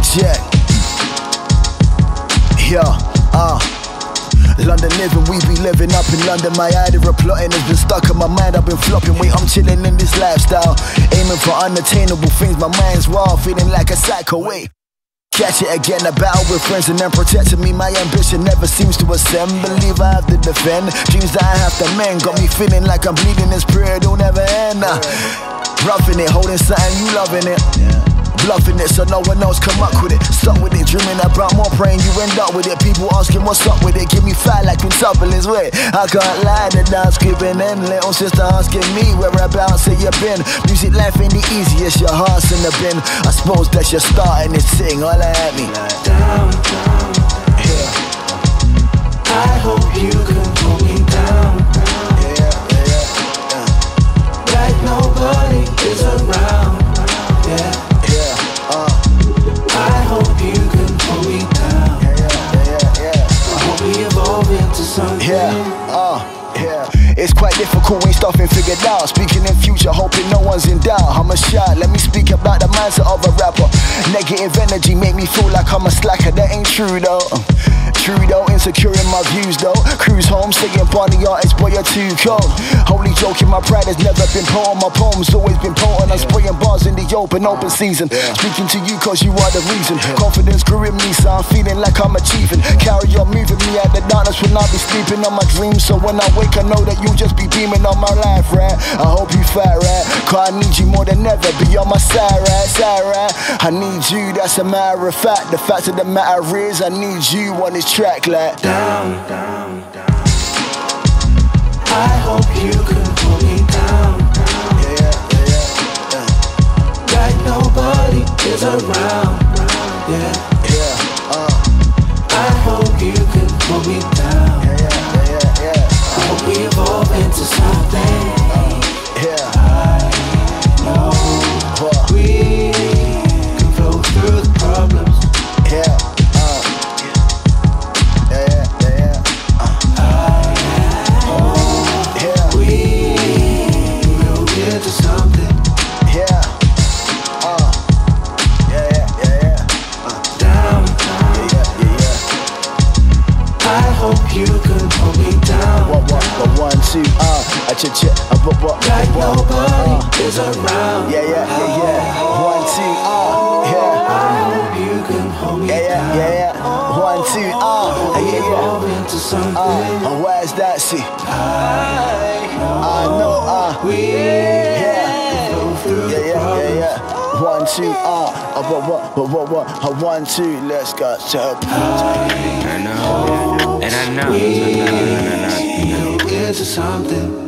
check. Yo, London living, we be living up in London. My idea of plotting has been stuck in my mind. I've been flopping, wait, I'm chilling in this lifestyle, aiming for unattainable things. My mind's wild, feeling like a psycho, wait. Catch it again, a battle with friends and then protecting me. My ambition never seems to ascend. Believe I have to defend dreams that I have to mend. Got me feeling like I'm bleeding, this prayer don't ever end. Roughing it, holding something, you loving it, bluffing it so no one else come up with it. Stuck with it, dreaming about more, praying you end up with it. People asking what's up with it, give me fire like quintuplets, wait. I can't lie, the dance creeping in. Little sister asking me whereabouts have you been. Music life ain't the easiest, your heart's in the bin. I suppose that's your start and it's sitting all at me. Down, down, yeah. I hope you can pull me down, yeah, yeah, yeah. Like nobody is around, yeah. I hope you can pull me down. I hope we evolve into something. It's quite difficult when stuff ain't figured out. Speaking in future, hoping no one's in doubt. I'm a shot, let me speak about the mindset of a rapper. Negative energy make me feel like I'm a slacker. That ain't true though. True though, insecure in my views though. Cruise home, singing Barney Artist, boy you're too cold. Holy joking, my pride has never been potent. My poem's always been potent. I'm spraying bars in the open season. Speaking to you cause you are the reason. Confidence grew in me so I'm feeling like I'm achieving. Carry on moving me at the darkness when I be sleeping on my dreams. So when I wake I know that you just be beaming on my life, right? I hope you fight, right? Cause I need you more than ever, be on my side, right? I need you, that's a matter of fact. The fact of the matter is I need you on this track like down, down, down. I hope you can pull me down, like nobody is around, I hope you can pull me down, I hope we evolve into something. I know we can flow through the problems. Like nobody is around. One, two, I hope you can hold me down. One, two, why is that? See, I know one, two, one, two, let's go. I know, and I know. It's something.